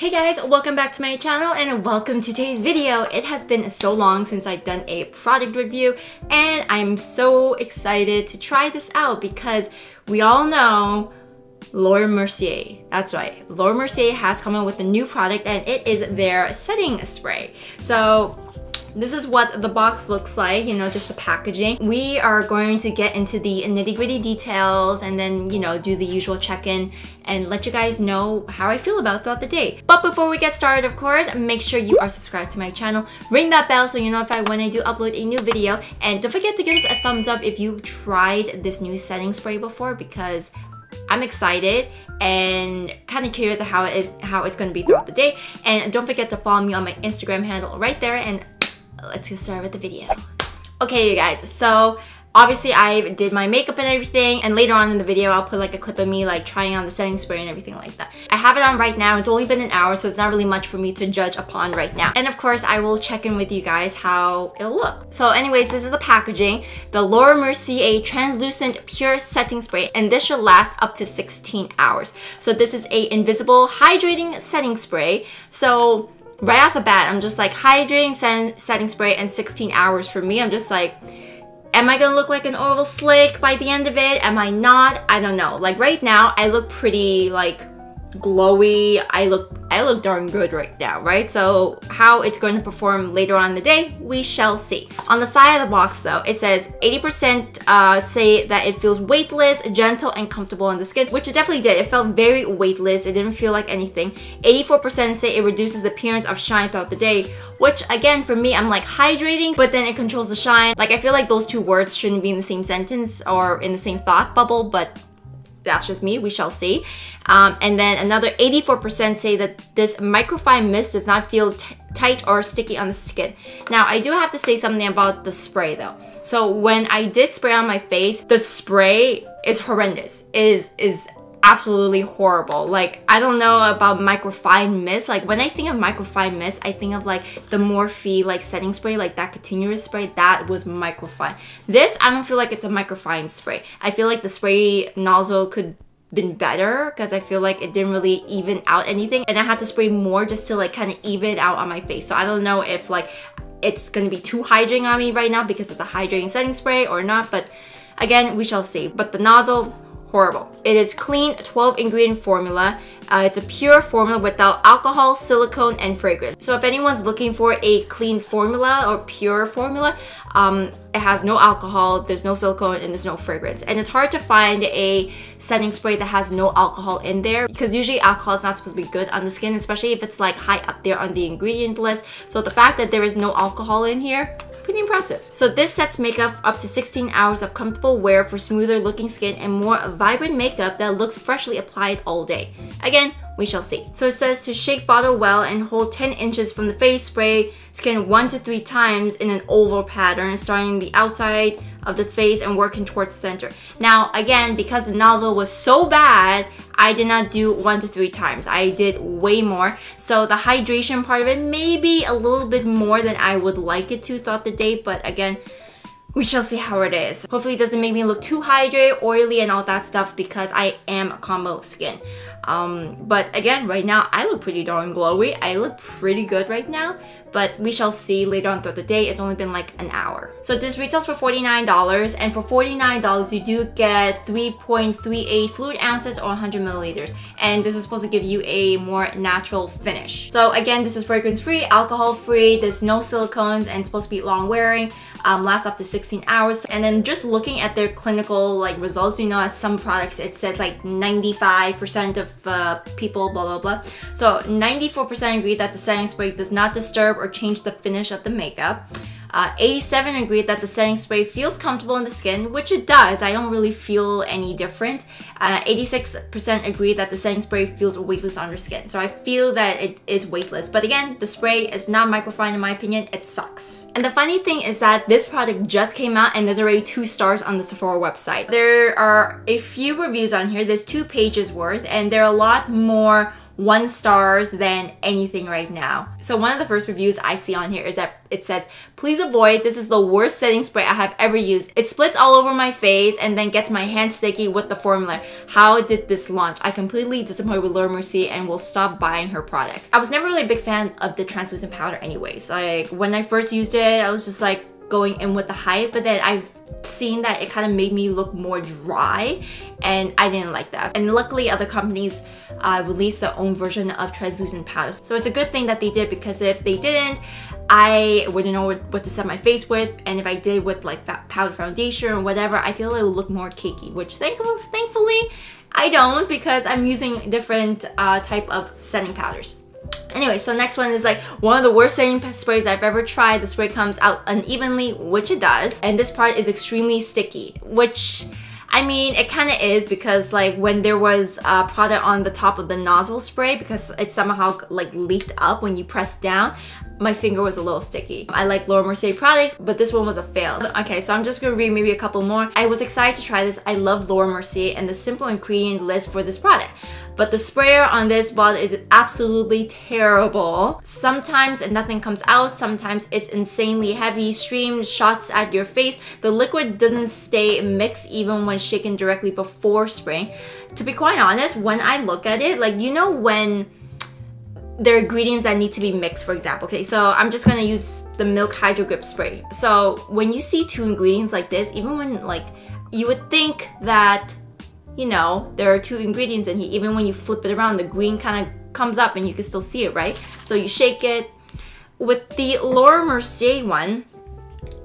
Hey guys, welcome back to my channel and welcome to today's video. It has been so long since I've done a product review and I'm so excited to try this out because we all know Laura Mercier. That's right, Laura Mercier has come out with a new product and it is their setting spray. So this is what the box looks like, you know, just the packaging. We are going to get into the nitty-gritty details and then, you know, do the usual check-in and let you guys know how I feel about it throughout the day. But before we get started, of course, make sure you are subscribed to my channel. Ring that bell so you're notified when I do upload a new video. And don't forget to give us a thumbs up if you tried this new setting spray before because I'm excited and kind of curious how it's going to be throughout the day. And don't forget to follow me on my Instagram handle right there. And let's get started with the video. Okay, you guys, so obviously I did my makeup and everything, and later on in the video I'll put like a clip of me like trying on the setting spray and everything like that. I have it on right now. It's only been an hour, so it's not really much for me to judge upon right now. And of course I will check in with you guys how it'll look. So anyways, this is the packaging, the Laura Mercier translucent pure setting spray, and this should last up to 16 hours. So this is a invisible hydrating setting spray. So right off the bat, I'm just like, hydrating setting spray and 16 hours for me. I'm just like, am I gonna look like an oil slick by the end of it? Am I not? I don't know. Like right now, I look pretty like glowy. I look darn good right now, right? So how it's going to perform later on in the day, we shall see. On the side of the box though, it says 80% say that it feels weightless, gentle, and comfortable on the skin, which it definitely did. It felt very weightless. It didn't feel like anything. 84% say it reduces the appearance of shine throughout the day, which again, for me, I'm like, hydrating, but then it controls the shine. Like, I feel like those two words shouldn't be in the same sentence or in the same thought bubble, but that's just me, we shall see. And then another 84% say that this microfine mist does not feel tight or sticky on the skin. Now, I do have to say something about the spray though. So when I did spray on my face, the spray is horrendous. It is absolutely horrible. Like, I don't know about microfine mist. Like, when I think of microfine mist, I think of like the Morphe like setting spray, like that continuous spray that was microfine. This, I don't feel like it's a microfine spray. I feel like the spray nozzle could been better because I feel like it didn't really even out anything, and I had to spray more just to like kind of even it out on my face. So I don't know if like it's gonna be too hydrating on me right now because it's a hydrating setting spray or not, but again, we shall see. But the nozzle, horrible. It is clean 12-ingredient formula. It's a pure formula without alcohol, silicone, and fragrance. So if anyone's looking for a clean formula or pure formula, it has no alcohol, there's no silicone, and there's no fragrance. And it's hard to find a setting spray that has no alcohol in there because usually alcohol is not supposed to be good on the skin, especially if it's like high up there on the ingredient list. So the fact that there is no alcohol in here, pretty impressive. So this sets makeup up to 16 hours of comfortable wear for smoother looking skin and more vibrant makeup that looks freshly applied all day. Again, we shall see. So it says to shake bottle well and hold 10 inches from the face, spray skin 1 to 3 times in an oval pattern, starting the outside of the face and working towards the center. Now again, because the nozzle was so bad, I did not do 1 to 3 times. I did way more. So the hydration part of it may be a little bit more than I would like it to throughout the day, but again, we shall see how it is. Hopefully it doesn't make me look too hydrated, oily, and all that stuff because I am a combo skin. But again, right now I look pretty darn glowy. I look pretty good right now, but we shall see later on throughout the day. It's only been like an hour. So this retails for $49, and for $49 you do get 3.38 fluid ounces or 100 milliliters, and this is supposed to give you a more natural finish. So again, this is fragrance free, alcohol free, there's no silicones, and it's supposed to be long wearing, lasts up to 16 hours. And then just looking at their clinical like results, you know, as some products it says like 95% of people, blah blah blah. So 94% agree that the setting spray does not disturb or change the finish of the makeup. 87% agreed that the setting spray feels comfortable on the skin, which it does. I don't really feel any different. 86% agreed that the setting spray feels weightless on your skin. So I feel that it is weightless. But again, the spray is not microfine in my opinion. It sucks. And the funny thing is that this product just came out and there's already 2 stars on the Sephora website. There are a few reviews on here. There's 2 pages worth, and there are a lot more 1 stars than anything right now. So one of the first reviews I see on here is that it says, please avoid, this is the worst setting spray I have ever used. It splits all over my face and then gets my hands sticky with the formula. How did this launch? I completely disappointed with Laura Mercier and will stop buying her products. I was never really a big fan of the translucent powder anyways. Like when I first used it, I was just like going in with the hype, but then I've seen that it kind of made me look more dry and I didn't like that. And luckily other companies released their own version of translucent powders. So it's a good thing that they did, because if they didn't, I wouldn't know what to set my face with, and if I did with like powder foundation or whatever, I feel it would look more cakey, which thankfully I don't, because I'm using different type of setting powders. Anyway, so next one is like one of the worst setting sprays I've ever tried. The spray comes out unevenly, which it does, and this product is extremely sticky, which I mean it kind of is, because like when there was a product on the top of the nozzle spray, because it somehow like leaked up when you pressed down, my finger was a little sticky. I like Laura Mercier products, but this one was a fail. Okay, so I'm just gonna read maybe a couple more. I was excited to try this. I love Laura Mercier and the simple ingredient list for this product, but the sprayer on this bottle is absolutely terrible. Sometimes nothing comes out, sometimes it's insanely heavy, streamed shots at your face. The liquid doesn't stay mixed even when shaken directly before spraying. To be quite honest, when I look at it, like, you know when there are ingredients that need to be mixed, for example. Okay, so I'm just gonna use the Milk Hydro Grip Spray. So when you see 2 ingredients like this, even when like, you would think that, you know, there are 2 ingredients in here, even when you flip it around, the green kind of comes up and you can still see it, right? So you shake it. With the Laura Mercier one,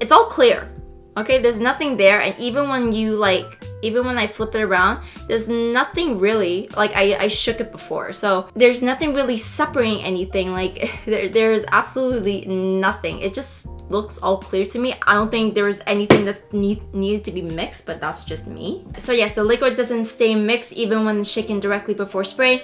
it's all clear, okay? There's nothing there, and even when you like, even when I flip it around, there's nothing really, like I shook it before, so there's nothing really separating anything, like there's absolutely nothing. It just looks all clear to me. I don't think there was anything that's needed to be mixed, but that's just me. So yes, the liquid doesn't stay mixed even when shaken directly before spray.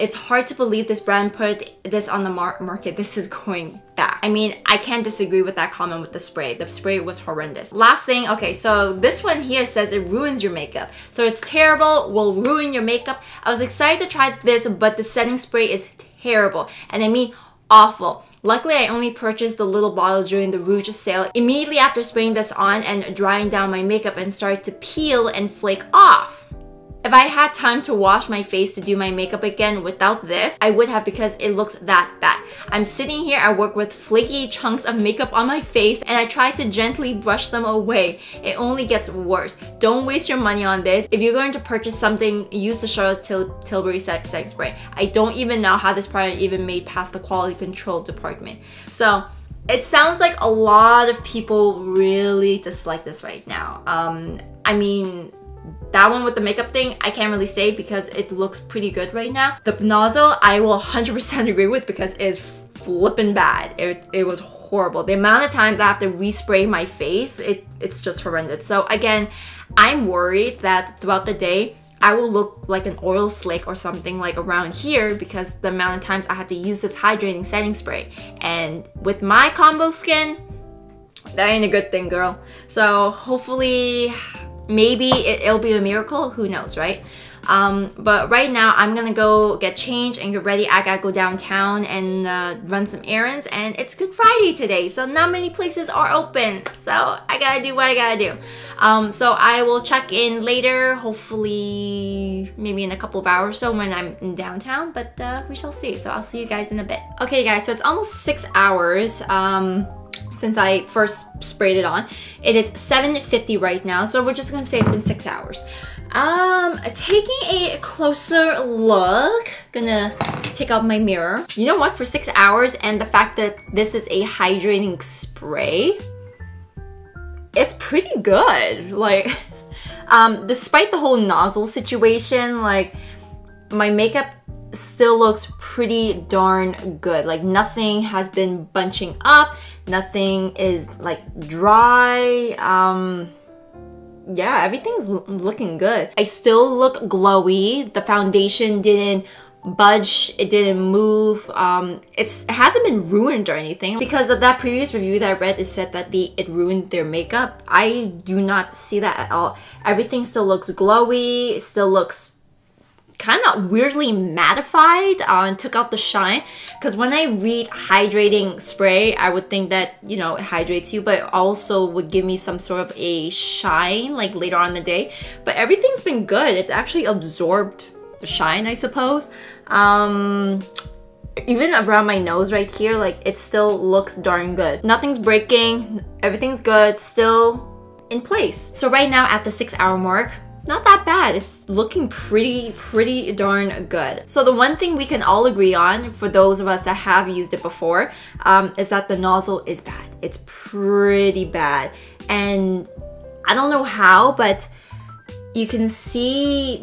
It's hard to believe this brand put this on the market. This is going back. I mean, I can't disagree with that comment with the spray. The spray was horrendous. Last thing, okay, so this one here says it ruins your makeup. So it's terrible, will ruin your makeup. I was excited to try this, but the setting spray is terrible, and I mean awful. Luckily, I only purchased the little bottle during the Rouge sale. Immediately after spraying this on and drying down my makeup and started to peel and flake off. If I had time to wash my face to do my makeup again without this, I would have, because it looks that bad. I'm sitting here at work with flaky chunks of makeup on my face and I try to gently brush them away. It only gets worse. Don't waste your money on this. If you're going to purchase something, use the Charlotte Tilbury setting spray. I don't even know how this product even made past the quality control department. So it sounds like a lot of people really dislike this right now. I mean, that one with the makeup thing, I can't really say because it looks pretty good right now. The nozzle, I will 100% agree with, because it is flippin' bad. It was horrible. The amount of times I have to respray my face, it's just horrendous. So again, I'm worried that throughout the day, I will look like an oil slick or something like around here, because the amount of times I had to use this hydrating setting spray. And with my combo skin, that ain't a good thing, girl. So hopefully, maybe it'll be a miracle, who knows, right? But right now I'm gonna go get changed and get ready. I gotta go downtown and run some errands, and it's Good Friday today, so not many places are open, so I gotta do what I gotta do. So I will check in later, hopefully maybe in a couple of hours or so when I'm in downtown, but we shall see. So I'll see you guys in a bit. Okay guys, so it's almost 6 hours since I first sprayed it on. It is 7:50 right now, so we're just gonna say it's been 6 hours. Taking a closer look, gonna take out my mirror. You know what, for 6 hours, and the fact that this is a hydrating spray, it's pretty good. Like, despite the whole nozzle situation, like, my makeup still looks pretty darn good. Like, nothing has been bunching up, nothing is like dry. Yeah, everything's looking good. I still look glowy. The foundation didn't budge, it didn't move. It hasn't been ruined or anything, because of that previous review that I read, it said that it ruined their makeup. I do not see that at all. Everything still looks glowy, still looks kind of weirdly mattified and took out the shine, because when I read hydrating spray, I would think that, you know, it hydrates you, but it also would give me some sort of a shine like later on in the day. But everything's been good. It actually absorbed the shine, I suppose. Even around my nose right here, like, it still looks darn good. Nothing's breaking, everything's good, still in place. So right now at the 6-hour mark, not that bad. It's looking pretty darn good. So the one thing we can all agree on, for those of us that have used it before, is that the nozzle is bad. It's pretty bad. And I don't know how, but you can see,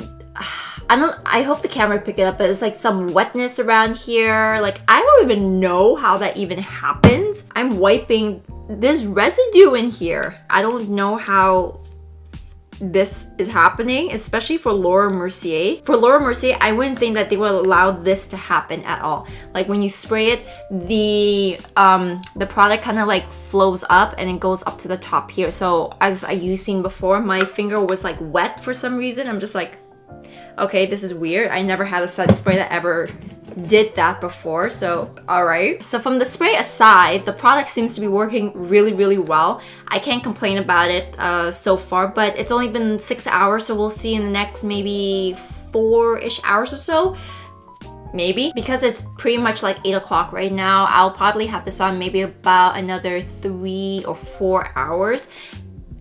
I hope the camera picked it up, but it's like some wetness around here. Like, I don't even know how that even happened. I'm wiping, there's residue in here. I don't know how this is happening, especially for Laura Mercier. For Laura Mercier, I wouldn't think that they would allow this to happen at all. Like, when you spray it, the product kind of like flows up and it goes up to the top here. So as you've seen before, my finger was like wet for some reason. I'm just like, okay, this is weird. I never had a setting spray that ever did that before, so alright. So from the spray aside, the product seems to be working really well. I can't complain about it so far, but it's only been 6 hours, so we'll see in the next maybe 4-ish hours or so. Maybe. Because it's pretty much like 8 o'clock right now, I'll probably have this on maybe about another 3 or 4 hours.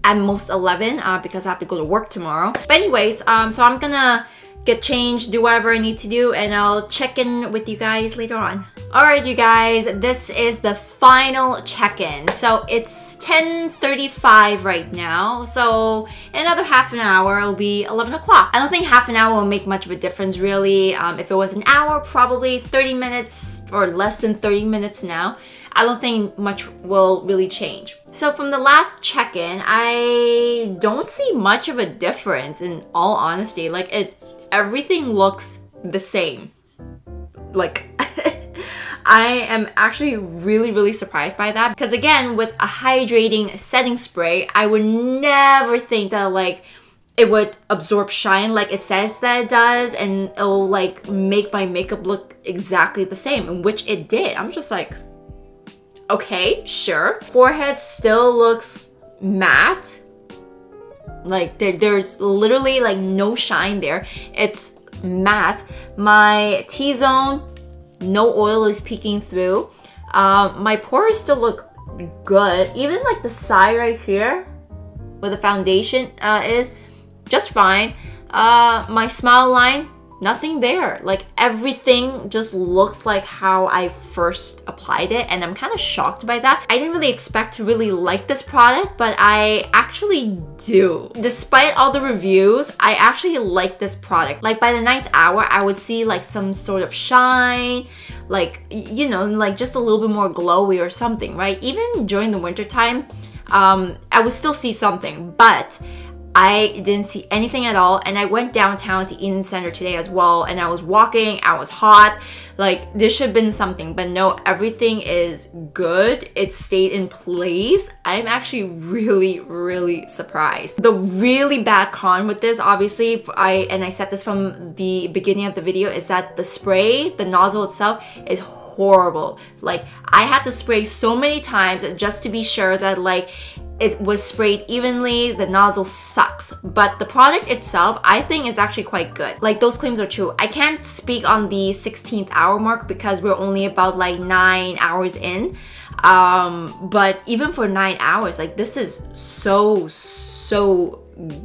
At most 11 because I have to go to work tomorrow. But anyways, so I'm gonna get changed, do whatever I need to do, and I'll check in with you guys later on. Alright you guys, this is the final check-in. So it's 10:35 right now, so in another half an hour it'll be 11 o'clock. I don't think half an hour will make much of a difference really. If it was an hour, probably 30 minutes or less than 30 minutes now. I don't think much will really change. So from the last check-in, I don't see much of a difference in all honesty. Like, everything looks the same. Like, I am actually really surprised by that, because again, with a hydrating setting spray, I would never think that like it would absorb shine like it says that it does, and it'll like make my makeup look exactly the same, in which it did. I'm just like, okay, sure. Forehead still looks matte. Like, there's literally like no shine there. It's matte. My T-zone, no oil is peeking through. My pores still look good. Even like the side right here where the foundation is just fine. My smile line, nothing there. Like, everything just looks like how I first applied it, and I'm kind of shocked by that. I didn't really expect to really like this product, but I actually do. Despite all the reviews, I actually like this product. Like, by the 9th hour, I would see like some sort of shine, like, you know, like just a little bit more glowy or something, right? Even during the winter time, I would still see something, but I didn't see anything at all. And I went downtown to Eden Center today as well, and I was walking, I was hot, like there should have been something, but no, everything is good. It stayed in place. I'm actually really surprised. The really bad con with this, obviously, and I said this from the beginning of the video, is that the spray, the nozzle itself is horrible. Like, I had to spray so many times just to be sure that like it was sprayed evenly. The nozzle sucks, but the product itself I think is actually quite good. Like, those claims are true. I can't speak on the 16th hour mark because we're only about like 9 hours in, but even for 9 hours, like, this is so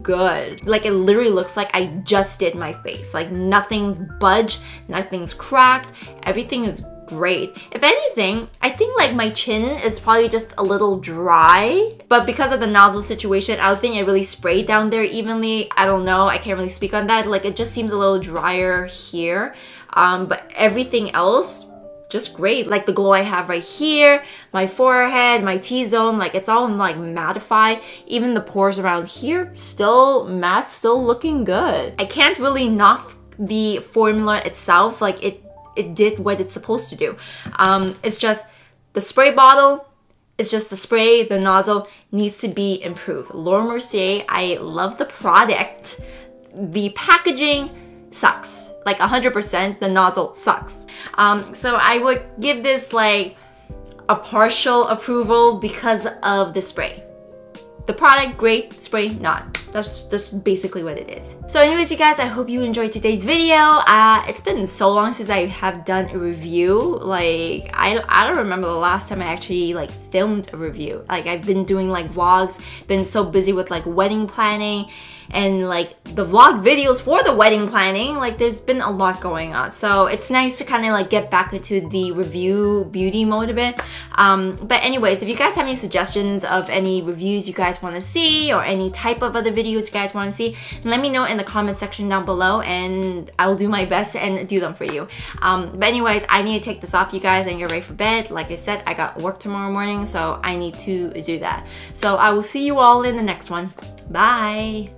good. Like, it literally looks like I just did my face. Like, nothing's budged, nothing's cracked, everything is great. If anything, I think like my chin is probably just a little dry, but because of the nozzle situation, I don't think it really sprayed down there evenly. I don't know, I can't really speak on that. Like, it just seems a little drier here, but everything else just great. Like, the glow I have right here, my forehead, my T-zone, like it's all like mattified. Even the pores around here, still matte, still looking good. I can't really knock the formula itself. Like, it did what it's supposed to do. It's just the spray bottle, it's just the spray, the nozzle needs to be improved. Laura Mercier, I love the product. The packaging sucks. Like 100% the nozzle sucks. So I would give this like a partial approval because of the spray. The product, great, spray, not. That's basically what it is. So anyways, you guys, I hope you enjoyed today's video. It's been so long since I have done a review. Like, I don't remember the last time I actually like filmed a review. Like, I've been doing like vlogs, been so busy with like wedding planning and like the vlog videos for the wedding planning. Like, there's been a lot going on. So it's nice to kind of like get back into the review beauty mode a bit. But anyways, if you guys have any suggestions of any reviews you guys want to see or any type of other videos you guys want to see, let me know in the comment section down below and I'll do my best and do them for you. But anyways, I need to take this off, you guys, and get ready for bed. Like I said, I got work tomorrow morning, so I need to do that. So I will see you all in the next one. Bye!